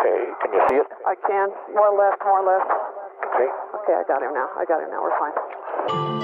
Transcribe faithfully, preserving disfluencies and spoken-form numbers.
Okay, can you see it? I can. More left, more left. Okay. Okay, I got him now. I got him now. We're fine.